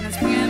It's